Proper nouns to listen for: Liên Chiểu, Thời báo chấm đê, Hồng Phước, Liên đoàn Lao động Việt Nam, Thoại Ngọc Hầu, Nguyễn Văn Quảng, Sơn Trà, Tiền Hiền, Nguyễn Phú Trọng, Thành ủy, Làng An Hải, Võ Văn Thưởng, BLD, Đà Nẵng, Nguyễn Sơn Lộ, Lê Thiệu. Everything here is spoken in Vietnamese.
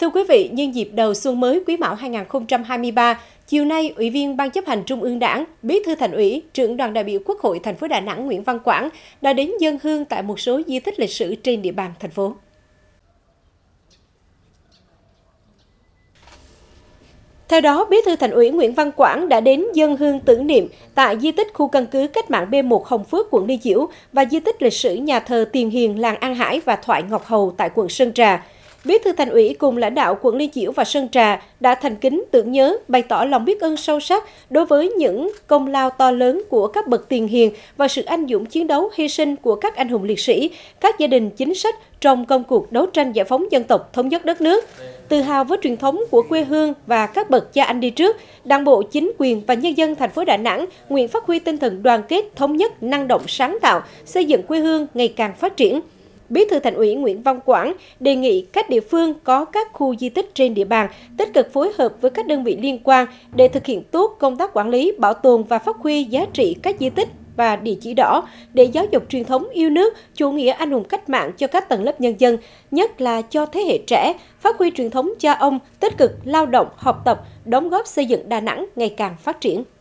Thưa quý vị, nhân dịp đầu xuân mới Quý Mão 2023, chiều nay, Ủy viên Ban Chấp hành Trung ương Đảng, Bí thư Thành ủy, Trưởng đoàn đại biểu Quốc hội thành phố Đà Nẵng Nguyễn Văn Quảng đã đến dâng hương tại một số di tích lịch sử trên địa bàn thành phố. Theo đó, Bí thư Thành ủy Nguyễn Văn Quảng đã đến dâng hương tưởng niệm tại di tích khu căn cứ cách mạng B1 Hồng Phước, quận Liên Chiểu và di tích lịch sử nhà thờ Tiền Hiền, làng An Hải và Thoại Ngọc Hầu tại quận Sơn Trà. Bí thư Thành ủy cùng lãnh đạo quận Liên Chiểu và Sơn Trà đã thành kính tưởng nhớ, bày tỏ lòng biết ơn sâu sắc đối với những công lao to lớn của các bậc tiền hiền và sự anh dũng chiến đấu hy sinh của các anh hùng liệt sĩ, các gia đình chính sách trong công cuộc đấu tranh giải phóng dân tộc, thống nhất đất nước. Tự hào với truyền thống của quê hương và các bậc cha anh đi trước, Đảng bộ, chính quyền và nhân dân thành phố Đà Nẵng nguyện phát huy tinh thần đoàn kết, thống nhất, năng động, sáng tạo, xây dựng quê hương ngày càng phát triển. Bí thư Thành ủy Nguyễn Văn Quảng đề nghị các địa phương có các khu di tích trên địa bàn tích cực phối hợp với các đơn vị liên quan để thực hiện tốt công tác quản lý, bảo tồn và phát huy giá trị các di tích và địa chỉ đỏ để giáo dục truyền thống yêu nước, chủ nghĩa anh hùng cách mạng cho các tầng lớp nhân dân, nhất là cho thế hệ trẻ, phát huy truyền thống cha ông, tích cực lao động, học tập, đóng góp xây dựng Đà Nẵng ngày càng phát triển.